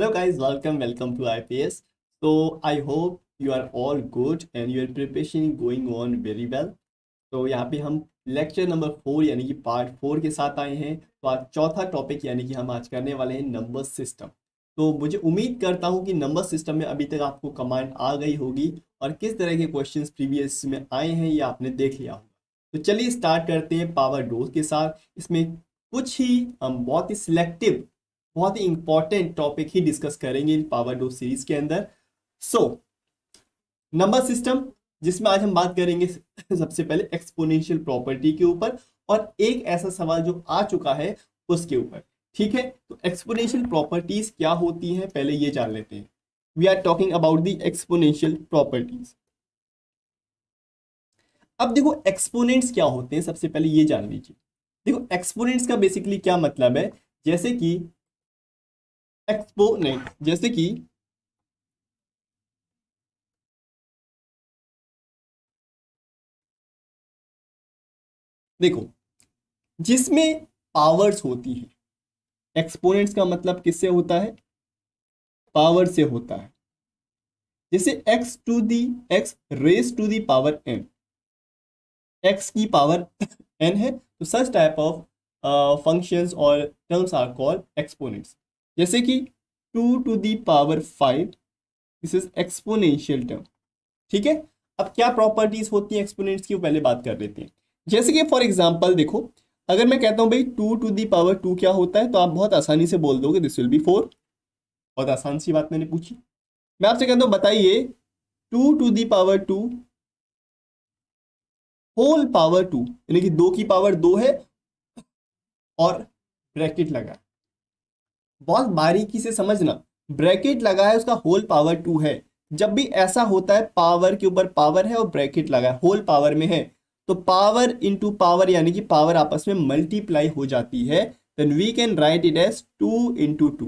Hello guys, welcome to IFAS. So I hope you are all good and your preparation going on very well. तो यहाँ पे हम lecture number 4 यानी कि part 4 के साथ आए हैं. तो आज चौथा टॉपिक यानी कि हम आज करने वाले हैं नंबर सिस्टम. तो मुझे उम्मीद करता हूँ कि नंबर सिस्टम में अभी तक आपको कमांड आ गई होगी और किस तरह के क्वेश्चंस प्रीवियस में आए हैं ये आपने देख लिया होगा. तो चलिए स्टार्ट करते हैं पावर डोज के साथ. इसमें कुछ ही हम बहुत ही सिलेक्टिव बहुत ही इंपॉर्टेंट टॉपिक ही डिस्कस करेंगे इन पावर डोज सीरीज के अंदर. सो नंबर सिस्टम जिसमें आज हम बात करेंगे सबसे पहले एक्सपोनेंशियल प्रॉपर्टी के ऊपर और एक ऐसा सवाल जो आ चुका है उसके ऊपर. ठीक है, तो एक्सपोनेंशियल प्रॉपर्टीज क्या होती हैं पहले ये जान लेते हैं. We are talking about the exponential properties. अब देखो एक्सपोनेंट्स क्या होते हैं, सबसे पहले ये जान लीजिए. देखो एक्सपोनेंट्स का बेसिकली क्या मतलब है, जैसे कि एक्सपोनेंट देखो जिसमें पावर्स होती है. एक्सपोनेंट्स का मतलब किससे होता है, पावर से होता है. जैसे x raise to the power n x की पावर n है, तो सच टाइप ऑफ फंक्शंस और टर्म्स आर कॉल्ड एक्सपोनेंट्स. जैसे कि 2 to the power 5, this is exponential term. ठीक है, अब क्या प्रॉपर्टीज होती हैं एक्सपोनेंट्स की वो पहले बात कर लेते हैं. जैसे कि फॉर एग्जांपल देखो, अगर मैं कहता हूं भाई 2 to the power 2 क्या होता है, तो आप बहुत आसानी से बोल दोगे दिस विल बी 4. बहुत आसान सी बात मैंने पूछी. मैं आपसे कहता हूं बताइए 2 to the power 2 whole power 2 यानी कि 2 की पावर 2 है और ब्रैकेट लगा. बहुत बारीकी से समझना, ब्रैकेट लगा है उसका होल पावर 2 है. जब भी ऐसा होता है पावर के ऊपर पावर है और ब्रैकेट लगा है होल पावर में है, तो पावर इंटू पावर यानी कि पावर आपस में मल्टीप्लाई हो जाती है. Then we can write it as 2 into 2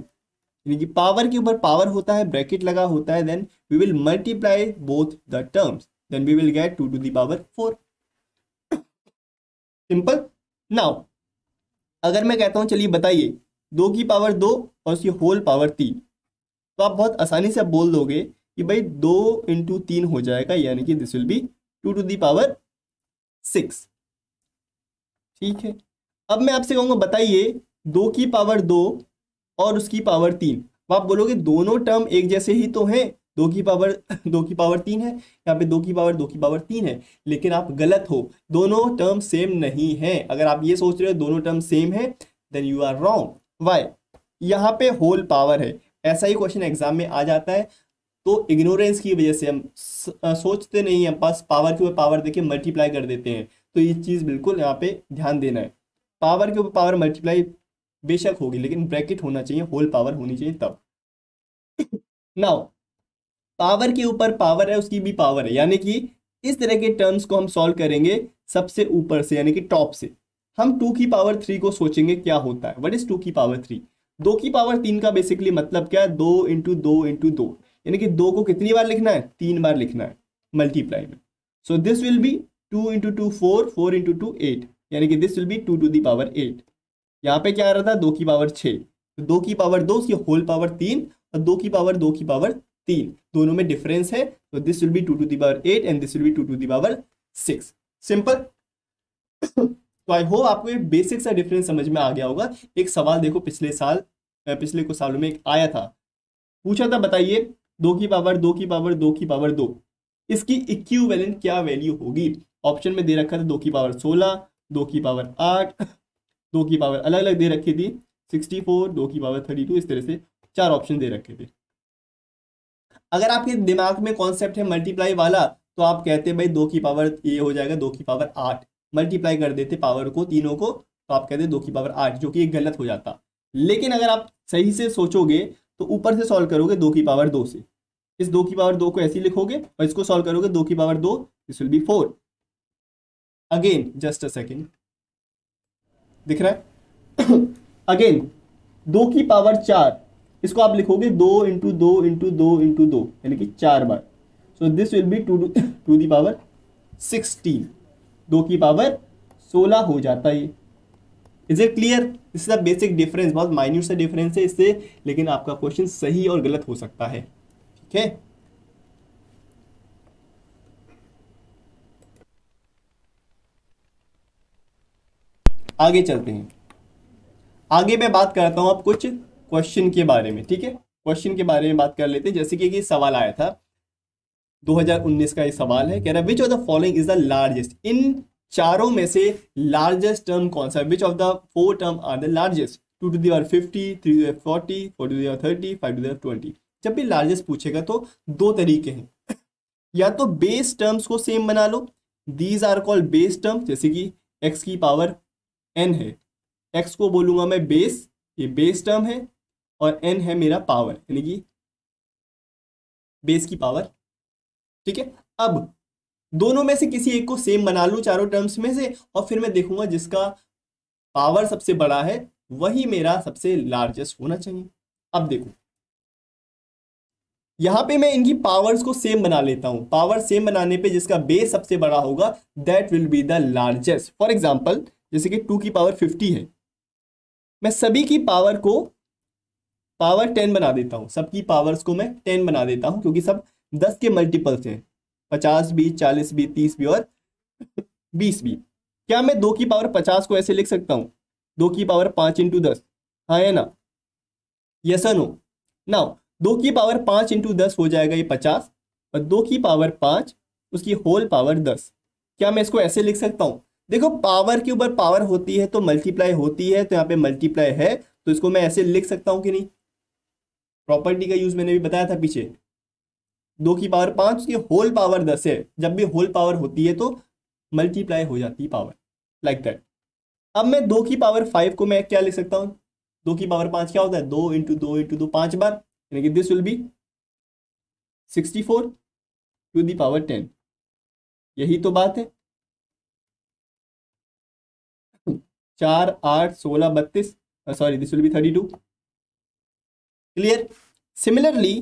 यानी कि पावर के ऊपर पावर होता है ब्रैकेट लगा होता है. Then we will multiply both the terms, then we will get 2 to the power 4. Simple. Now अगर मैं कहता हूं चलिए बताइए 2 की पावर 2 और उसकी होल पावर 3, तो आप बहुत आसानी से बोल दोगे कि भाई 2 into 3 हो जाएगा यानी कि this will be 2 to the power 6. ठीक है, अब मैं आपसे कहूँगा बताइए 2 की पावर 2 और उसकी पावर 3, तो आप बोलोगे दोनों टर्म एक जैसे ही तो हैं, 2 की पावर 2 की पावर 3 है, यहाँ पे 2 की पावर 2 की पावर 3 है. लेकिन आप गलत हो, दोनों टर्म सेम नहीं है. अगर आप ये सोच रहे हो दोनों टर्म सेम है then you are wrong. Why, यहाँ पे होल पावर है. ऐसा ही क्वेश्चन एग्जाम में आ जाता है, तो इग्नोरेंस की वजह से हम सोचते नहीं हैं, पास पावर के ऊपर पावर देके मल्टीप्लाई कर देते हैं. तो ये चीज़ बिल्कुल यहाँ पे ध्यान देना है. पावर के ऊपर पावर मल्टीप्लाई बेशक होगी लेकिन ब्रैकेट होना चाहिए, होल पावर होनी चाहिए तब. नाउ पावर के ऊपर पावर है उसकी भी पावर है, यानी कि इस तरह के टर्म्स को हम सॉल्व करेंगे सबसे ऊपर से यानी कि टॉप से. हम 2 की पावर 3 को सोचेंगे क्या होता है, व्हाट इज 2 की पावर 3. 2 की पावर 3 का बेसिकली मतलब क्या है, 2 into 2 into 2 यानी कि 2 को कितनी बार लिखना है, 3 बार लिखना है मल्टीप्लाई में. So this will be 2 into 2 4 4 into 2 8 यानी कि this will be 2 to the power 8. यहाँ पे क्या आ रहा था 2 की पावर 6, तो 2 की पावर 2 उसकी होल पावर 3 और 2 की पावर 2 की पावर 3 दोनों में डिफरेंस है. तो this will be 2 to the power 8 and this will be 2 to the power 6. Simple. तो आई होप आपको ये बेसिक सा डिफरेंस समझ में आ गया होगा. एक सवाल देखो पिछले कुछ सालों में एक आया था, पूछा था बताइए 2 की पावर 2 की पावर 2 की पावर 2 इसकी इक्विवेलेंट क्या वैल्यू होगी. ऑप्शन में दे रखा था 2 की पावर 16, 2 की पावर 8, 2 की पावर अलग अलग दे रखी थी 64, 2 की पावर 32, इस तरह से 4 ऑप्शन दे रखे थे. अगर आपके दिमाग में कॉन्सेप्ट है मल्टीप्लाई वाला तो आप कहते भाई 2 की पावर ये हो जाएगा 2 की पावर 8 मल्टीप्लाई कर देते पावर को तीनों को, तो आप कहते 2 की पावर 8 जो कि गलत हो जाता. लेकिन अगर आप सही से सोचोगे तो ऊपर से सॉल्व करोगे 2 की पावर 2 से, इस 2 की पावर 2 को ऐसे लिखोगे और इसको सॉल्व करोगे 2 की power 2 this will be 4. Again just a second, दिख रहा है. अगेन 2 की पावर 4 इसको आप लिखोगे 2 into 2 into 2 into 2 यानी कि 4 बार. So this will be 2 to the power 16, 2 की पावर 16 हो जाता है. Is it clear? This is the basic difference, बहुत माइन्यूट सा डिफरेंस है इससे, लेकिन आपका क्वेश्चन सही और गलत हो सकता है। ठीक है, आगे चलते हैं। आगे मैं बात करता हूं अब कुछ क्वेश्चन के बारे में। ठीक है, क्वेश्चन के बारे में बात कर लेते हैं। जैसे कि ये सवाल आया था 2019 का, ये सवाल है, कह रहा है which of the following is the largest, इन चारों में से लार्जेस्ट टर्म कौन सा है? Which of the four term are the largest, 2 to the power 50, 3 to the power 40, 4 to the power 30, 5 to the power 20। जब भी लार्जेस्ट पूछेगा तो दो तरीके हैं, या तो बेस टर्म्स को सेम बना लो, these are called base terms, जैसे कि एक्स की पावर एन है, एक्स को बोलूँगा मैं बेस, ये बेस टर्म है, और एन है मेरा पावर, यानी कि बेस की पावर। ठीक है, अब दोनों में से किसी एक को सेम बना लूँ चारों टर्म्स में से, और फिर मैं देखूंगा जिसका पावर सबसे बड़ा है वही मेरा सबसे लार्जेस्ट होना चाहिए। अब देखो यहाँ पे मैं इनकी पावर्स को सेम बना लेता हूँ, पावर सेम बनाने पे जिसका बेस सबसे बड़ा होगा that will be the largest. For example जैसे कि 2 की पावर 50 है, मैं सभी की पावर को पावर 10 बना देता हूँ, सबकी पावर्स को मैं 10 बना देता हूँ, क्योंकि सब 10 के मल्टीपल्स हैं, 50 भी, 40 भी, 30 भी और 20 भी। क्या मैं 2 की पावर 50 को ऐसे लिख सकता हूँ? 2 की पावर 5 × 10, हाँ है ना, यस और नो? नाउ 2 की पावर 5 × 10 हो जाएगा ये 50, और 2 की पावर 5 उसकी होल पावर 10। क्या मैं इसको ऐसे लिख सकता हूँ? देखो पावर के ऊपर पावर होती है तो मल्टीप्लाई होती है, तो यहाँ पे मल्टीप्लाई है, तो इसको मैं ऐसे लिख सकता हूँ कि नहीं? प्रॉपर्टी का यूज मैंने भी बताया था पीछे, 2 की पावर 5 की होल पावर 10 है, जब भी होल पावर होती है तो मल्टीप्लाई हो जाती है पावर, लाइक दैट। अब मैं 2 की पावर 5 को मैं क्या लिख सकता हूँ? 2 की पावर 5 क्या होता है? 2 × 2 × 2 5 बार, यानी कि this will be 64 to the power 10। यही तो बात है, 4, 8, 16, 32, sorry this will be 32। Clear? Similarly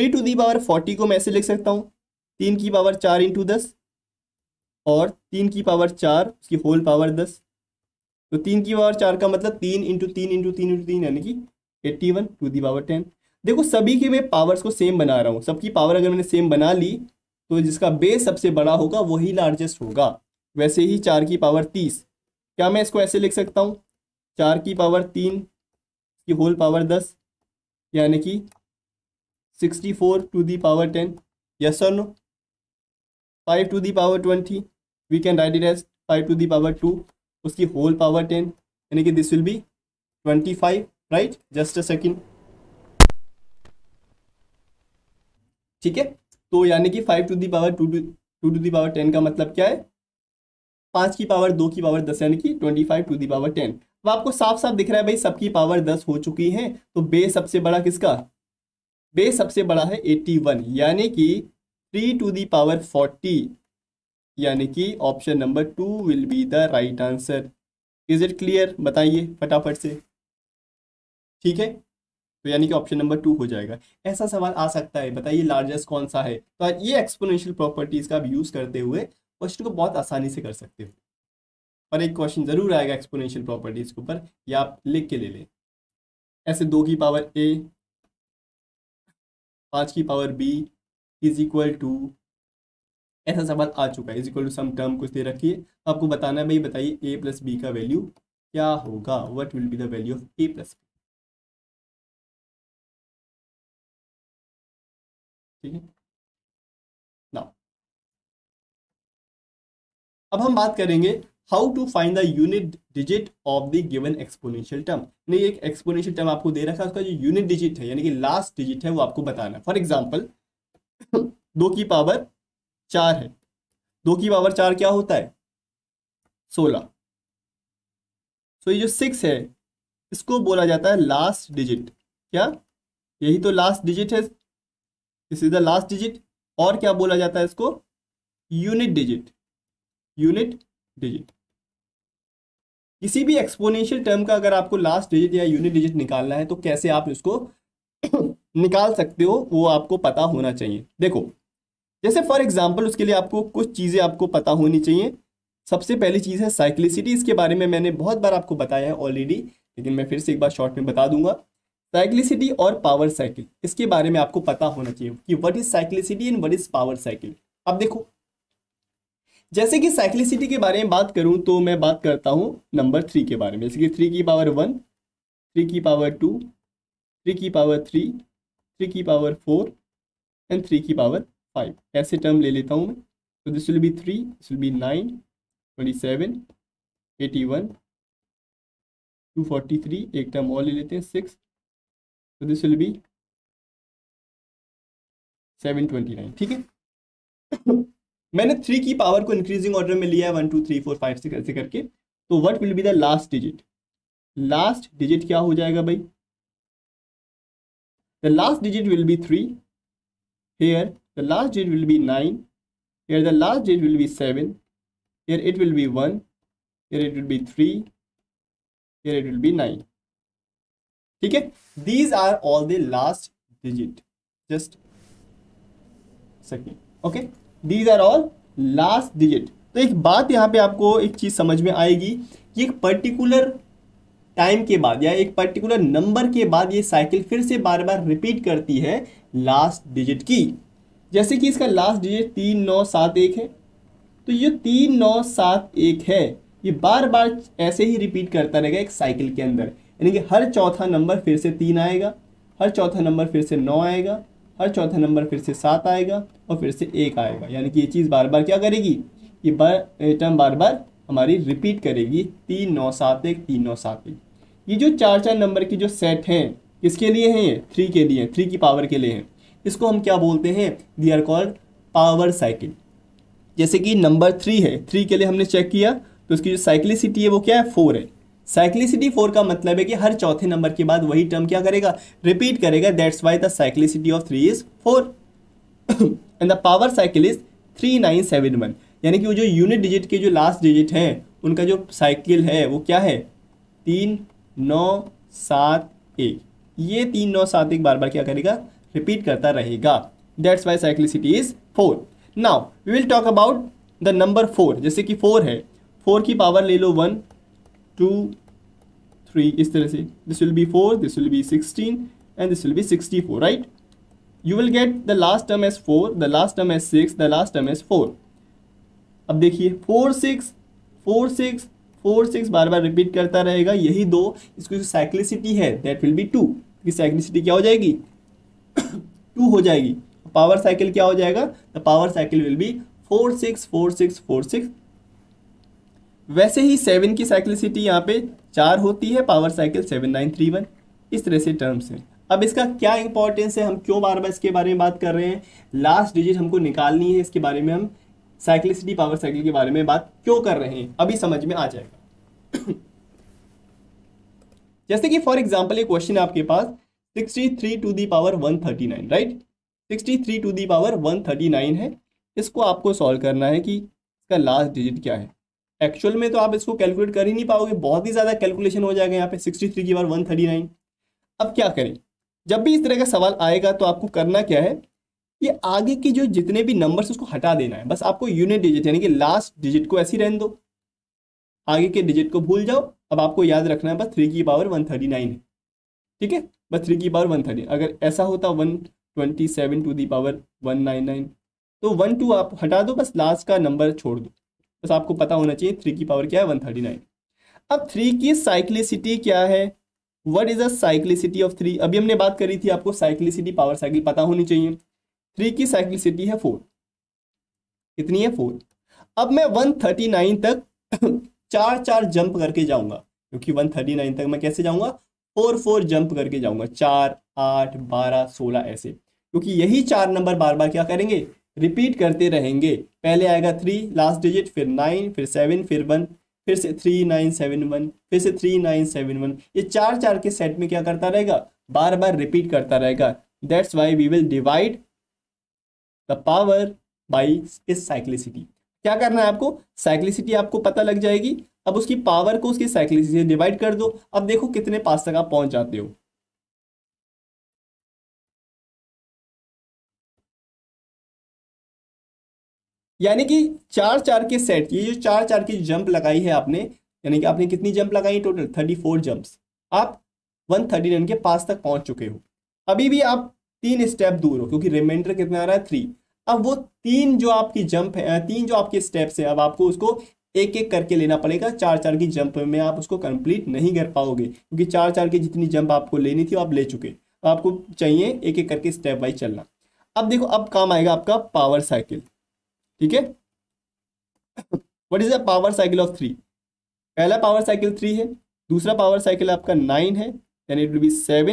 3 to the power 40 को मैं ऐसे लिख सकता हूँ, 3 की पावर 4 × 10 और 3 की पावर 4 उसकी होल पावर 10। तो 3 की पावर 4 का मतलब 3 × 3 × 3 × 3 यानी कि 81 to the power 10। देखो सभी के मैं पावर्स को सेम बना रहा हूँ, सबकी पावर अगर मैंने सेम बना ली तो जिसका बेस सबसे बड़ा होगा वही लार्जेस्ट होगा। वैसे ही 4 की पावर 30, क्या मैं इसको ऐसे लिख सकता हूँ? 4 की पावर 3 की होल पावर 10 यानी कि 64 to the power 10, yes or no? 5 to the power 20, we can write it as 5 to the power 2, उसकी whole power 10, यानी कि this will be 25, right? Just a second. ठीक है, तो यानी कि 5 to the power 2 to the power 10 का मतलब क्या है? 5 की पावर 2 की पावर 10 यानी कि 25 to the power 10। अब आपको साफ साफ दिख रहा है भाई सबकी पावर 10 हो चुकी है, तो बेस सबसे बड़ा किसका? बेस सबसे बड़ा है 81, यानी कि 3 to the power 40, यानी कि option number 2 will be the right answer. Is it clear? बताइए फटाफट से। ठीक है, तो यानी कि ऑप्शन नंबर 2 हो जाएगा। ऐसा सवाल आ सकता है, बताइए लार्जेस्ट कौन सा है, तो ये एक्सपोनेंशियल प्रॉपर्टीज का आप यूज करते हुए क्वेश्चन को बहुत आसानी से कर सकते हो। और एक क्वेश्चन जरूर आएगा एक्सपोनेंशियल प्रॉपर्टीज के ऊपर, या आप लिख के ले लें ऐसे। 2 की पावर a, 5 की पावर b = ऐसा सवाल आ चुका है, = सम टर्म कुछ दे रखिए, आपको बताना है भाई, बताइए a + b का वैल्यू क्या होगा, what will be the value of a + b। ठीक है, नाउ अब हम बात करेंगे how to find the unit digit of the given exponential term. यानी एक एक्सपोनेंशियल टर्म आपको दे रखा है, उसका जो यूनिट डिजिट है यानी कि लास्ट डिजिट है वो आपको बताना है। फॉर एग्जाम्पल 2 की पावर 4 है, 2 की पावर 4 क्या होता है? 16। सो ये जो 6 है इसको बोला जाता है लास्ट डिजिट। क्या यही तो लास्ट डिजिट है? This is the last digit. और क्या बोला जाता है इसको? Unit digit. यूनिट डिजिट किसी भी एक्सपोनेंशियल टर्म का अगर आपको लास्ट डिजिट या यूनिट डिजिट निकालना है तो कैसे आप इसको निकाल सकते हो वो आपको पता होना चाहिए। देखो जैसे फॉर एग्जांपल उसके लिए आपको कुछ चीज़ें आपको पता होनी चाहिए। सबसे पहली चीज़ है साइक्लिसिटी। इसके बारे में मैंने बहुत बार आपको बताया है ऑलरेडी, लेकिन मैं फिर से एक बार शॉर्ट में बता दूंगा। साइक्लिसिटी और पावर साइकिल, इसके बारे में आपको पता होना चाहिए कि what is cyclicity and what is power cycle. अब देखो, जैसे कि साइक्लिसिटी के बारे में बात करूं तो मैं बात करता हूं नंबर 3 के बारे में, जैसे कि 3 की पावर 1, 3 की पावर 2, 3 की पावर 3, 3 की पावर 4 एंड 3 की पावर 5। ऐसे टर्म ले लेता हूँ मैं। तो this will be 3, this will be 9, 27, 81, 243, एक टर्म और ले लेते हैं 6, तो दिस विल बी 729। ठीक है, मैंने 3 की पावर को इंक्रीजिंग ऑर्डर में लिया है 1 2 3 4 5 6 ऐसे करके। तो what will be the last digit? Last digit क्या हो जाएगा भाई? The last digit will be 3 here, the last digit will be 9 here, the last digit will be 7 here, it will be 1 here, it will be 3 here, it will be 9. ठीक है, these are all the last digit, just second, okay, these are all last digit. तो एक बात यहाँ पे आपको एक चीज समझ में आएगी कि एक पर्टिकुलर टाइम के बाद या एक पर्टिकुलर नंबर के बाद ये साइकिल फिर से बार बार रिपीट करती है लास्ट डिजिट की। जैसे कि इसका लास्ट डिजिट 3971 है, तो ये 3971 है, ये बार बार ऐसे ही रिपीट करता रहेगा एक साइकिल के अंदर। यानी कि हर चौथा नंबर फिर से 3 आएगा, हर चौथा नंबर फिर से 9 आएगा, हर चौथा नंबर फिर से 7 आएगा और फिर से 1 आएगा। यानी कि ये चीज़ बार बार क्या करेगी, ये टर्म बार बार हमारी रिपीट करेगी 3971 3971। ये जो 4 नंबर की जो सेट हैं किसके लिए हैं? ये 3 के लिए, 3 की पावर के लिए हैं। इसको हम क्या बोलते हैं? They are called power cycle. जैसे कि नंबर 3 है, 3 के लिए हमने चेक किया तो उसकी जो साइक्लिसिटी है वो क्या है? 4 है। साइक्लिसिटी 4 का मतलब है कि हर चौथे नंबर के बाद वही टर्म क्या करेगा? रिपीट करेगा। That's why the cyclicity of 3 is 4 and the power cycle is 3971। यानी कि वो जो यूनिट डिजिट के जो लास्ट डिजिट हैं उनका जो साइकिल है वो क्या है? 3971। ये 3971 बार बार क्या करेगा? रिपीट करता रहेगा। That's why cyclicity is 4। Now we will talk about the number 4। जैसे कि 4 है, 4 की पावर ले लो 1 2 3 इस तरह से। This will be 4, this will be 16 and this will be 64, right? You will get the last term as 4, the last term as 6, the last term as 4। अब देखिए 4 6 4 6 4 6 बार बार रिपीट करता रहेगा। यही दो इसकी जो साइक्लिसिटी है दैट विल बी 2। इसकी साइक्लिसिटी क्या हो जाएगी? 2 हो जाएगी। पावर साइकिल क्या हो जाएगा? The power cycle will be 4 6 4 6 4 6। वैसे ही 7 की साइक्लिसिटी यहाँ पे 4 होती है, पावर साइकिल 7931। इस तरह से टर्म्स हैं। अब इसका क्या इंपॉर्टेंस है, हम क्यों बार बार इसके बारे में बात कर रहे हैं? लास्ट डिजिट हमको निकालनी है, इसके बारे में हम साइक्लिसिटी पावर साइकिल के बारे में बात क्यों कर रहे हैं अभी समझ में आ जाएगा। जैसे कि फॉर एग्जाम्पल एक क्वेश्चन आपके पास 63 to the power 139, राइट? 63 to the power 139 है। इसको आपको सॉल्व करना है कि इसका लास्ट डिजिट क्या है। एक्चुअल में तो आप इसको कैलकुलेट कर ही नहीं पाओगे, बहुत ही ज़्यादा कैलकुलेशन हो जाएगा यहाँ पे 63 की पावर 139। अब क्या करें, जब भी इस तरह का सवाल आएगा तो आपको करना क्या है, ये आगे की जो जितने भी नंबर्स उसको हटा देना है। बस आपको यूनिट डिजिट यानी कि लास्ट डिजिट को ऐसे ही रहने दो, आगे के डिजिट को भूल जाओ। अब आपको याद रखना है बस 3 की पावर 139 है, ठीक है? बस 3 की पावर 139। अगर ऐसा होता 127 to the power 199, तो 1 2 आप हटा दो, बस लास्ट का नंबर छोड़ दो। बस आपको पता होना चाहिए 3 की पावर क्या है? 139। अब 3 की साइक्लिसिटी क्या है? What is the cyclicity of 3? अभी हमने बात करी थी, आपको साइक्लिसिटी पावर साइकिल पता होनी चाहिए। 3 की साइक्लिसिटी है 4, कितनी है? 4। अब मैं 139 तक 4 4 जंप करके जाऊंगा, क्योंकि 139 तक मैं कैसे जाऊंगा? 4 4 जंप करके जाऊंगा, 4 8 12 16 ऐसे, क्योंकि यही 4 नंबर बार बार क्या करेंगे? रिपीट करते रहेंगे। पहले आएगा 3 लास्ट डिजिट, फिर 9, फिर 7, फिर 1, फिर से 3971, फिर से 3971। ये 4 4 के सेट में क्या करता रहेगा? बार बार रिपीट करता रहेगा। That's why we will divide the power by इस साइक्लिसिटी। क्या करना है आपको? साइक्लिसिटी आपको पता लग जाएगी, अब उसकी पावर को उसकी साइक्लिसिटी से डिवाइड कर दो। अब देखो कितने पास तक आप पहुंच जाते हो। यानी कि चार चार के सेट, ये जो चार चार की जंप लगाई है आपने, यानी कि आपने कितनी जंप लगाई टोटल 34 जंप्स, आप 139 के पास तक पहुंच चुके हो। अभी भी आप 3 स्टेप दूर हो क्योंकि रिमाइंडर कितना आ रहा है 3। अब वो 3 जो आपकी जंप है, 3 जो आपके स्टेप्स है, अब आपको उसको एक एक करके लेना पड़ेगा। चार चार की जंप में आप उसको कंप्लीट नहीं कर पाओगे क्योंकि चार चार की जितनी जंप आपको लेनी थी आप ले चुके, आपको चाहिए एक एक करके स्टेप बाई चलना। अब देखो अब काम आएगा आपका पावर साइकिल, ठीक है। What is the power cycle of 3? पहला पावर साइकिल 3 है, दूसरा पावर साइकिल आपका 9 है, यानी it will be 7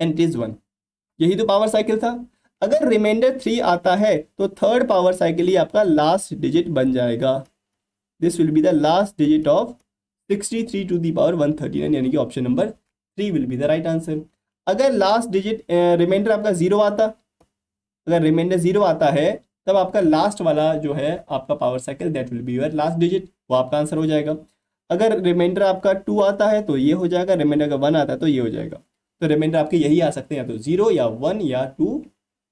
and it is 1। यही तो पावर साइकिल था। अगर रिमाइंडर 3 आता है तो थर्ड पावर साइकिल ही आपका लास्ट डिजिट बन जाएगा। This will be the last digit of 63 to the power 139, यानी कि option number 3 will be the right answer. अगर लास्ट डिजिट रिमाइंडर आपका 0 आता, अगर रिमाइंडर 0 आता है तब आपका लास्ट वाला जो है आपका power cycle that will be your last digit, वो आपका आंसर हो जाएगा। अगर रिमाइंडर आपका 2 आता है तो ये हो जाएगा, रिमाइंडर का 1 आता है तो ये हो जाएगा। तो रिमाइंडर आपके यही आ सकते हैं, या तो 0 या 1 या 2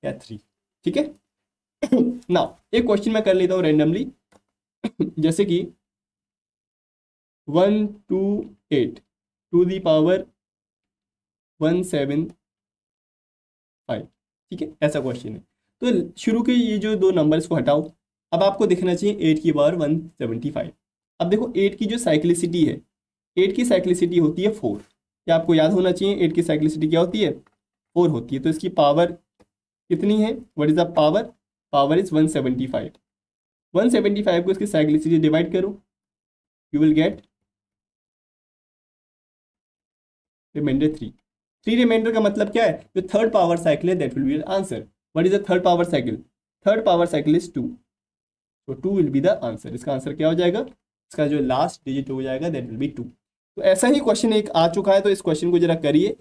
या 3, ठीक है। नाउ एक क्वेश्चन मैं कर लेता हूँ रेंडमली, जैसे कि 128 टू दी पावर 175, ठीक है, ऐसा क्वेश्चन है। तो शुरू के ये जो 2 नंबर्स को हटाओ, अब आपको देखना चाहिए 8 की पावर 175। अब देखो 8 की जो साइक्लिसिटी है, 8 की साइक्लिसिटी होती है 4, क्या आपको याद होना चाहिए 8 की साइक्लिसिटी क्या होती है? 4 होती है। तो इसकी पावर कितनी है, what is the power? Power is 175। 175 को इसकी साइक्लिसिटी डिवाइड करो, you will get remainder 3। Remainder का मतलब क्या है? जो थर्ड पावर साइकिल है that will be the answer. What is the third power cycle? Third power cycle is 2, तो 2 विल बी द आंसर। इसका आंसर क्या हो जाएगा? इसका जो लास्ट डिजिट हो जाएगा दैट विल बी 2। तो ऐसा ही क्वेश्चन एक आ चुका है, तो इस क्वेश्चन को जरा करिए।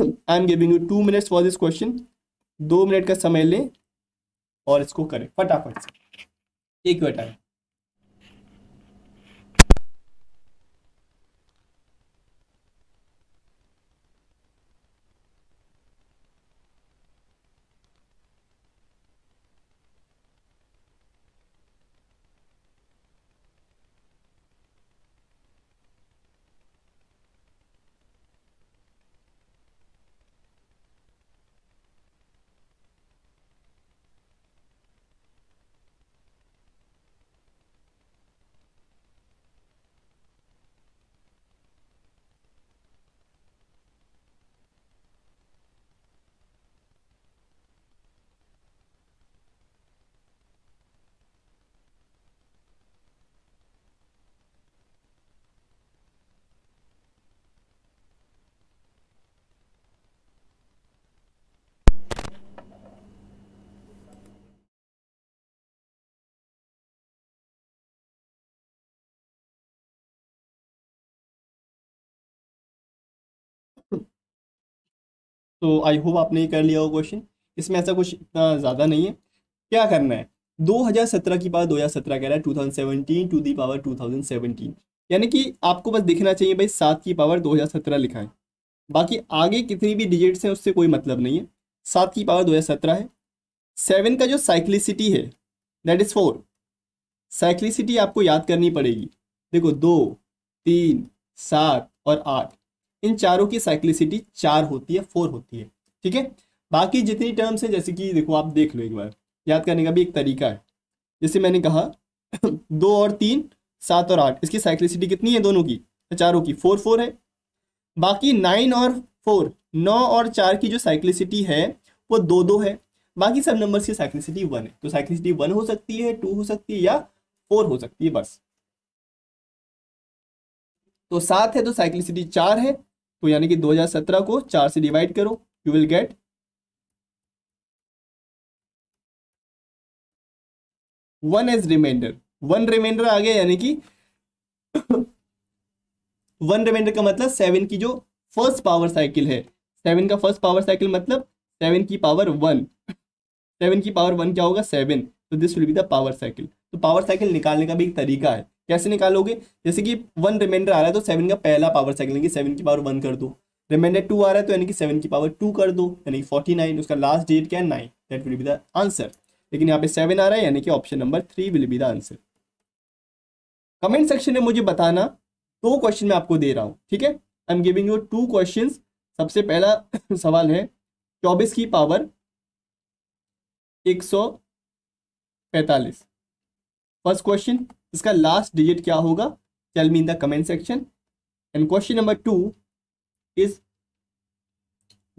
I am giving you 2 minutes for this question, 2 minute का समय लें और इसको करें फटाफट से, एक बेटा है। तो आई होप आपने ये कर लिया होगा क्वेश्चन। इसमें ऐसा कुछ इतना ज़्यादा नहीं है। क्या करना है, 2017 की पावर 2017 कह रहा है, 2017 टू दी पावर 2017, यानी कि आपको बस देखना चाहिए भाई 7 की पावर 2017 लिखा है, बाकी आगे कितनी भी डिजिट्स हैं उससे कोई मतलब नहीं है। 7 की पावर 2017 है। 7 का जो साइक्लिसिटी है दैट इज़ 4। साइक्लिसिटी आपको याद करनी पड़ेगी, देखो 2, 3, 7 और 8, इन चारों की साइक्लिसिटी 4 होती है, 4 होती है, ठीक है। बाकी जितनी टर्म्स हैं, जैसे कि देखो आप देख लो एक बार, याद करने का भी एक तरीका है। जैसे मैंने कहा 2 और 3, 7 और 8, इसकी साइक्लिसिटी कितनी है दोनों की, चारों की? 4, 4 है। बाकी 9 और 4, 9 और 4 की जो साइक्लिसिटी है वो 2, 2 है। बाकी सब नंबर्स की साइक्लिसिटी 1 है। तो साइक्लिसिटी 1 हो सकती है, 2 हो सकती है या 4 हो सकती है, बस। तो 7 है तो साइक्लिसिटी 4 है, तो यानी कि 2017 को 4 से डिवाइड करो, you will get 1 as remainder. 1 remainder आ गया, यानी कि 1 रिमाइंडर का मतलब 7 की जो फर्स्ट पावर साइकिल है, 7 का फर्स्ट पावर साइकिल मतलब 7 की पावर 1, 7 की पावर 1 क्या होगा? 7। तो this will be the power cycle. तो पावर साइकिल निकालने का भी एक तरीका है, कैसे निकालोगे? जैसे कि 1 रिमाइंडर आ रहा है तो 7 का पहला पावर साइकिल यानी कि 7 की पावर 1 कर दो। रिमाइंडर 2 आ रहा है तो यानी कि 7 की पावर 2 कर दो, यानी 49। उसका लास्ट डिजिट क्या है? 9, that will be the answer. लेकिन यहाँ पे 7 आ रहा है, यानी कि option number 3 will be the answer. Comment section में मुझे बताना, 2 क्वेश्चन मैं आपको दे रहा हूँ, ठीक है। I am giving you 2 question. सबसे पहला सवाल है 24 की पावर 145। फर्स्ट क्वेश्चन, इसका लास्ट डिजिट क्या होगा? Tell me in the comment section. And question number 2 is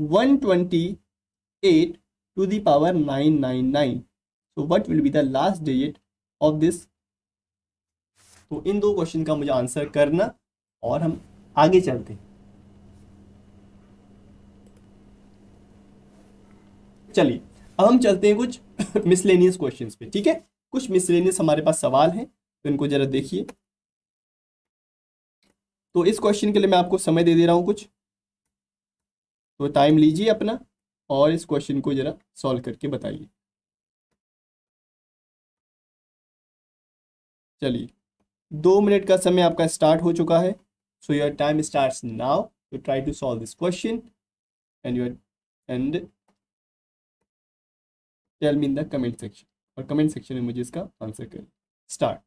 128 to the power 999. So what will be the last digit of this? तो इन 2 क्वेश्चन का मुझे आंसर करना और हम आगे चलते हैं। चलिए अब हम चलते हैं कुछ मिसलेनियस क्वेश्चंस पे, ठीक है। कुछ मिसलेनियस हमारे पास सवाल हैं, तो इनको जरा देखिए। तो इस क्वेश्चन के लिए मैं आपको समय दे रहा हूं कुछ, तो टाइम लीजिए अपना और इस क्वेश्चन को जरा सॉल्व करके बताइए। चलिए 2 मिनट का समय आपका स्टार्ट हो चुका है। So your time starts now to try to solve this question and tell me in the comment section, और कमेंट सेक्शन में मुझे इसका आंसर करें। स्टार्ट।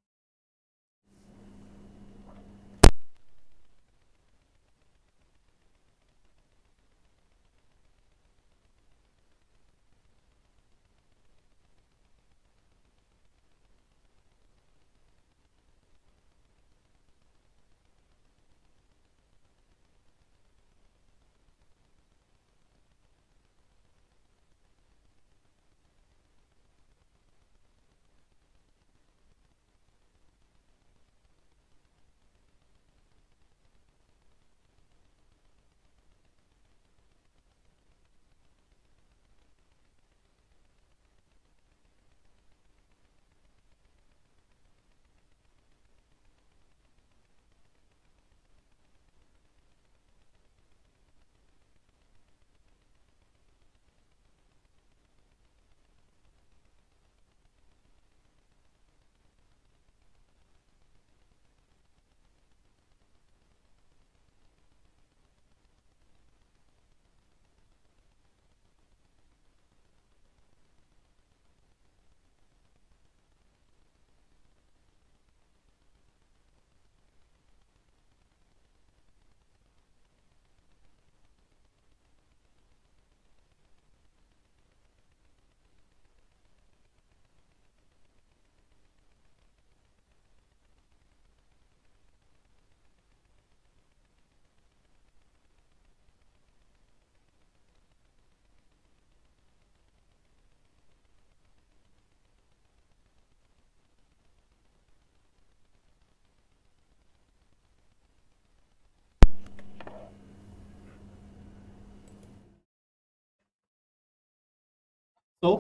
तो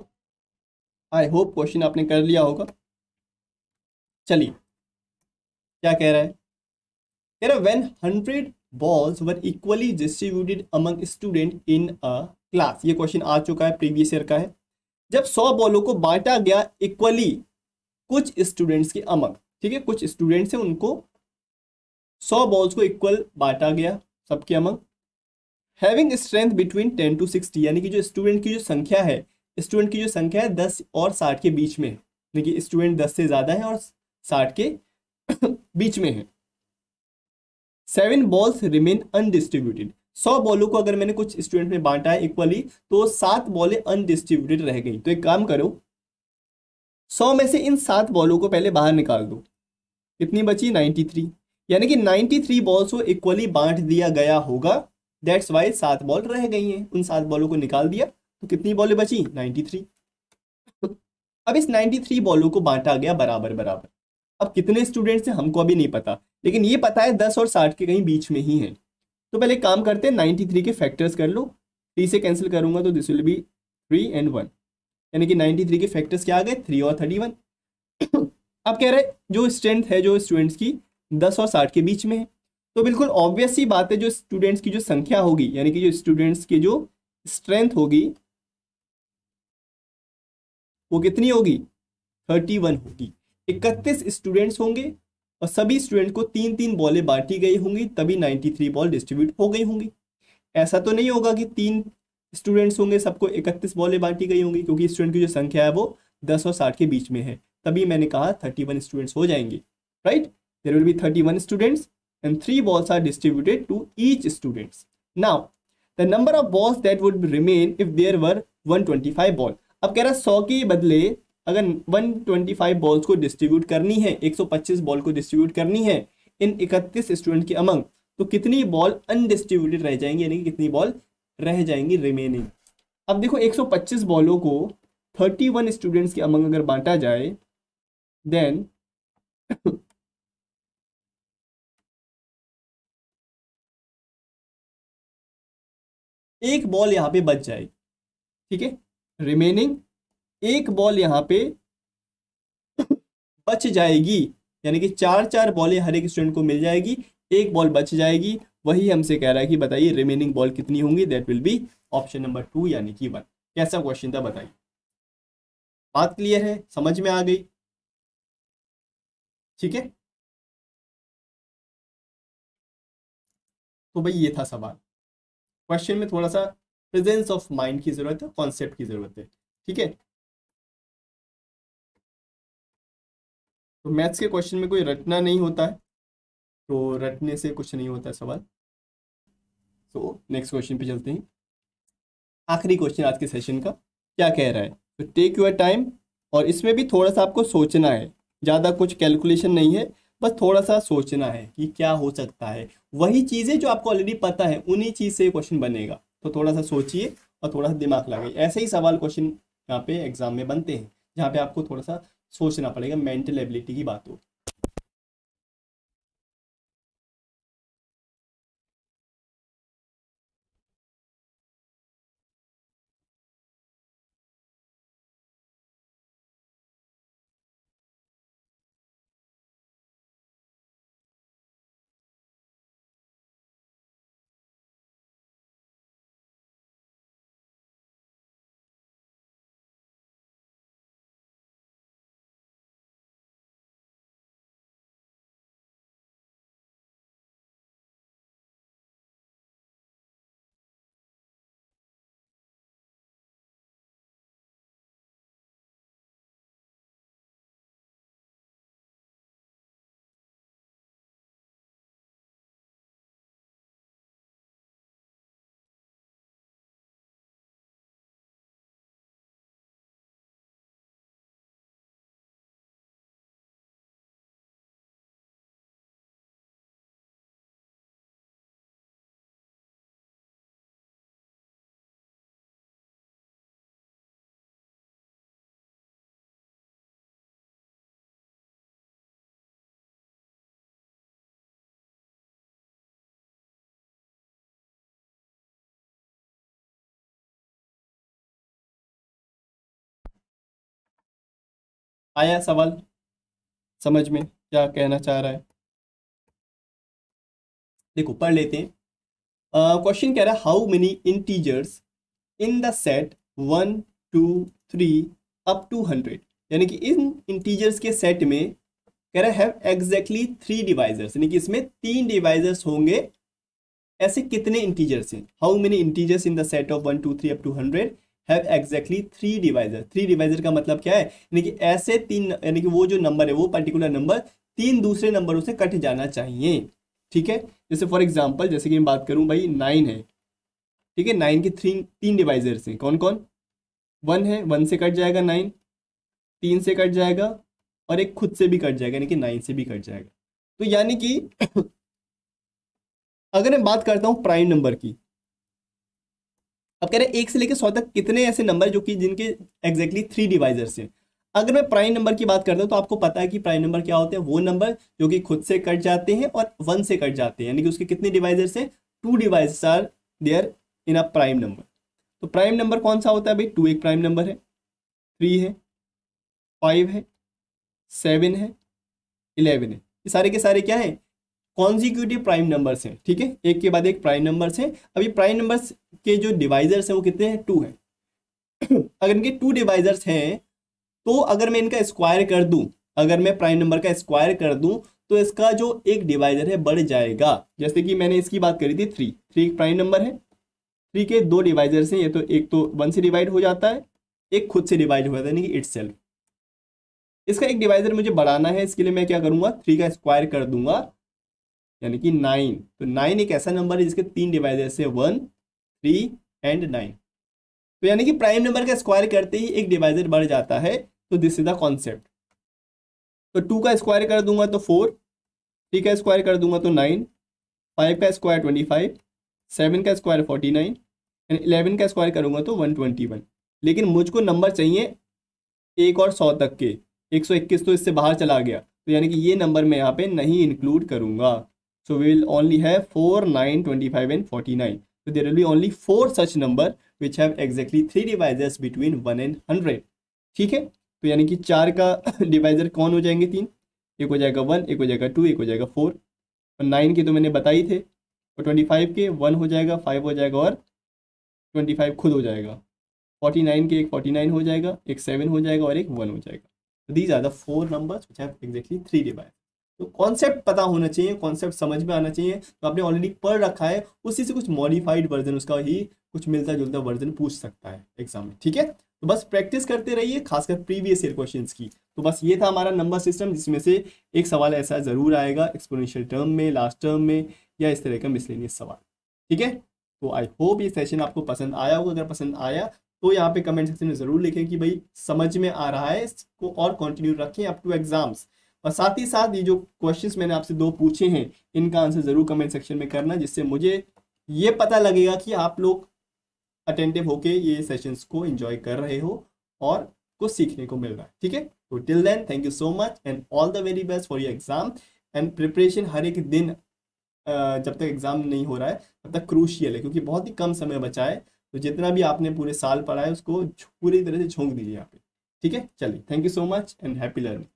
आई होप क्वेश्चन आपने कर लिया होगा। चलिए क्या कह रहा है? कह रहा है when 100 balls were equally distributed among student in a class. ये क्वेश्चन आ चुका है, प्रीवियस ईयर का है। जब 100 बॉलों को बांटा गया इक्वली कुछ स्टूडेंट्स के अमंग, ठीक है, कुछ स्टूडेंट्स हैं उनको 100 बॉल्स को इक्वल बांटा गया सबके among. Having strength between 10 to 60, यानी कि जो स्टूडेंट की जो संख्या है, स्टूडेंट की जो संख्या है 10 और 60 के बीच में, यानी कि स्टूडेंट 10 से ज्यादा है और 60 के बीच में है। 7 balls रिमेन अनडिस्ट्रीब्यूटेड। 100 बॉलों को अगर मैंने कुछ स्टूडेंट में बांटा है इक्वली, तो 7 बॉलें अनडिस्ट्रीब्यूटेड रह गई। तो एक काम करो, 100 में से इन 7 बॉलों को पहले बाहर निकाल दो। कितनी बची? 93, यानी कि 93 बॉल्स को इक्वली बांट दिया गया होगा। दैट्स वाई 7 बॉल रह गई हैं, उन 7 बॉलों को निकाल दिया। तो कितनी बॉलें बची? 93। अब इस 93 बॉलों को बांटा गया बराबर बराबर। अब कितने स्टूडेंट्स हैं हमको अभी नहीं पता, लेकिन ये पता है 10 और 60 के कहीं बीच में ही है। तो पहले काम करते हैं, 93 के फैक्टर्स कर लो। 3 से कैंसिल करूंगा तो दिस विल बी 3 and 1, यानी कि 93 के फैक्टर्स क्या आ गए? 3 और 31। अब कह रहे जो स्ट्रेंथ है जो स्टूडेंट्स की 10 और 60 के बीच में है, तो बिल्कुल ऑब्वियस ही बात है जो स्टूडेंट्स की जो संख्या होगी, यानी कि जो स्टूडेंट्स की जो स्ट्रेंथ होगी वो कितनी होगी? 31 होगी। 31 स्टूडेंट्स होंगे और सभी स्टूडेंट को 3-3 बॉलें बांटी गई होंगी, तभी 93 बॉल डिस्ट्रीब्यूट हो गई होंगी। ऐसा तो नहीं होगा कि 3 स्टूडेंट्स होंगे सबको 31 बॉलें बांटी गई होंगी, क्योंकि स्टूडेंट की जो संख्या है वो 10 और 60 के बीच में है, तभी मैंने कहा 31 स्टूडेंट्स हो जाएंगे, right. There will be 31 students and 3 balls are distributed to each students. Now the number of balls that would remain if there were 125 ball. अब कह रहा 100 के बदले अगर 125 balls को distribute करनी है, 125 ball को distribute करनी है इन 31 student के among, तो कितनी ball undistributed रह जाएंगी, यानी कि कितनी ball रह जाएंगी remaining. अब देखो 125 बॉलों को 31 स्टूडेंट्स के among अगर बांटा जाए then एक बॉल यहाँ पे बच जाएगी, ठीक है, रिमेनिंग एक बॉल यहाँ पे बच जाएगी, यानी कि चार चार बॉलें हर एक स्टूडेंट को मिल जाएगी, एक बॉल बच जाएगी। वही हमसे कह रहा है कि बताइए रिमेनिंग बॉल कितनी होंगी, that will be option number 2 यानी कि 1। कैसा क्वेश्चन था बताइए, बात क्लियर है, समझ में आ गई, ठीक है। तो भाई ये था सवाल। क्वेश्चन में थोड़ा सा प्रेजेंस ऑफ माइंड की जरूरत है, कॉन्सेप्ट की जरूरत है, ठीक है। तो मैथ्स के क्वेश्चन में कोई रटना नहीं होता है, तो रटने से कुछ नहीं होता है सवाल। तो नेक्स्ट क्वेश्चन पे चलते हैं, आखिरी क्वेश्चन आज के सेशन का। क्या कह रहा है, तो टेक योर टाइम, और इसमें भी थोड़ा सा आपको सोचना है, ज़्यादा कुछ कैलकुलेशन नहीं है, बस थोड़ा सा सोचना है कि क्या हो सकता है। वही चीज़ें जो आपको ऑलरेडी पता है उन्हीं चीज़ से क्वेश्चन बनेगा, तो थोड़ा सा सोचिए और थोड़ा सा दिमाग लगाइए। ऐसे ही सवाल क्वेश्चन यहाँ पे एग्जाम में बनते हैं जहाँ पे आपको थोड़ा सा सोचना पड़ेगा, मेंटल एबिलिटी की बात हो। आया सवाल समझ में, क्या कहना चाह रहा है, देखो पढ़ लेते हैं। क्वेश्चन कह रहा है, how many integers in the set 1, 2, 3 up to 100, यानी कि इन इंटीजर्स के सेट में कह रहा है एग्जैक्टली 3 डिवाइजर्स, यानी कि इसमें 3 डिवाइजर्स होंगे। ऐसे कितने इंटीजर्स हैं, how many integers in the set of 1, 2, 3 up to 100 have exactly 3 divisor. 3 divisor का मतलब क्या है, यानी कि ऐसे 3, यानी कि वो जो नंबर है वो पर्टिकुलर नंबर 3 दूसरे नंबरों से कट जाना चाहिए, ठीक है। जैसे फॉर एग्जांपल, जैसे कि मैं बात करूं भाई 9 है, ठीक है, 9 के 3 डिवाइजर्स हैं, कौन कौन, 1 है, 1 से कट जाएगा 9, 3 से कट जाएगा और एक खुद से भी कट जाएगा, यानी कि 9 से भी कट जाएगा। तो यानी कि अगर मैं बात करता हूँ प्राइम नंबर की, अब कह रहे हैं 1 से लेकर 100 तक कितने ऐसे नंबर जो कि जिनके एग्जैक्टली 3 डिवाइजर्स हैं। अगर मैं प्राइम नंबर की बात करता हूँ तो आपको पता है कि प्राइम नंबर क्या होते हैं, वो नंबर जो कि खुद से कट जाते हैं और 1 से कट जाते हैं, यानी कि उसके कितने डिवाइजर्स हैं, 2 divisors are there in a prime number. तो प्राइम नंबर कौन सा होता है भाई, 2 एक प्राइम नंबर है, 3 है, 5 है, 7 है, 11 है, ये सारे के सारे क्या है, कॉन्जिक्यूटिव प्राइम नंबर्स हैं, ठीक है, एक के बाद एक प्राइम नंबर्स हैं। अभी प्राइम नंबर्स के जो डिवाइजर्स हैं वो कितने हैं, 2 हैं। अगर इनके 2 डिवाइजर्स हैं तो अगर मैं इनका स्क्वायर कर दूं, अगर मैं प्राइम नंबर का स्क्वायर कर दूं तो इसका जो एक डिवाइजर है बढ़ जाएगा। जैसे कि मैंने इसकी बात करी थी 3 एक प्राइम नंबर है, 3 के 2 डिवाइजर्स हैं, ये तो एक तो 1 से डिवाइड हो जाता है, एक खुद से डिवाइड हो जाता है, यानी कि इट्सेल्फ। इसका एक डिवाइजर मुझे बढ़ाना है, इसके लिए मैं क्या करूंगा, 3 का स्क्वायर कर दूंगा यानी कि 9। तो 9 एक ऐसा नंबर है जिसके 3 डिवाइजर्स है, 1, 3 एंड 9। तो यानी कि प्राइम नंबर का स्क्वायर करते ही एक डिवाइजर बढ़ जाता है। तो दिस इज द कॉन्सेप्ट। तो 2 का स्क्वायर कर दूंगा तो 4, 3 का स्क्वायर कर दूंगा तो 9, 5 का स्क्वायर 25, 7 का स्क्वायर 49 एंड 11 का स्क्वायर करूंगा तो 121। लेकिन मुझको नंबर चाहिए 1 और 100 तक के, 121 तो इससे बाहर चला गया, तो यानी कि ये नंबर मैं यहाँ पे नहीं इंक्लूड करूँगा। So we will only have 4, 9, 25 and 49। तो there will be only 4 such number which have exactly 3 divisors between 1 and 100। ठीक है, तो यानी कि 4 का डिवाइजर कौन हो जाएंगे 3, एक हो जाएगा 1, एक हो जाएगा 2, एक हो जाएगा 4। और 9 के तो मैंने बताई थे, और 25 के 1 हो जाएगा, 5 हो जाएगा और 25 खुद हो जाएगा। 49 के एक 49 हो जाएगा, एक 7 हो जाएगा और एक 1 हो जाएगा। These are the 4 numbers which have exactly 3 divided. तो कॉन्सेप्ट पता होना चाहिए, कॉन्सेप्ट समझ में आना चाहिए। तो आपने ऑलरेडी पढ़ रखा है, उसी से कुछ मॉडिफाइड वर्जन, उसका ही कुछ मिलता जुलता वर्जन पूछ सकता है एग्जाम में। ठीक है, तो बस प्रैक्टिस करते रहिए, खासकर प्रीवियस ईयर क्वेश्चंस की। तो बस ये था हमारा नंबर सिस्टम, जिसमें से एक सवाल ऐसा जरूर आएगा एक्सपोनेंशियल टर्म में, लास्ट टर्म में, या इस तरह का मिसलेनियस सवाल। ठीक है, तो आई होप ये सेशन आपको पसंद आया होगा। अगर पसंद आया तो यहाँ पे कमेंट सेक्शन में जरूर लिखें कि भाई समझ में आ रहा है, इसको और कंटिन्यू रखें अप टू एग्जाम्स। और साथ ही साथ ये जो क्वेश्चंस मैंने आपसे 2 पूछे हैं, इनका आंसर जरूर कमेंट सेक्शन में करना, जिससे मुझे ये पता लगेगा कि आप लोग अटेंटिव होके ये सेशंस को एंजॉय कर रहे हो और कुछ सीखने को मिल रहा है। ठीक है, तो till then thank you so much and all the very best for your exam and preparation. हर एक दिन जब तक एग्जाम नहीं हो रहा है तब तक क्रूशियल है, क्योंकि बहुत ही कम समय बचा है। तो जितना भी आपने पूरे साल पढ़ा है उसको पूरी तरह से झोंक दीजिए यहाँ पे। ठीक है, चलिए, thank you so much and happy learning.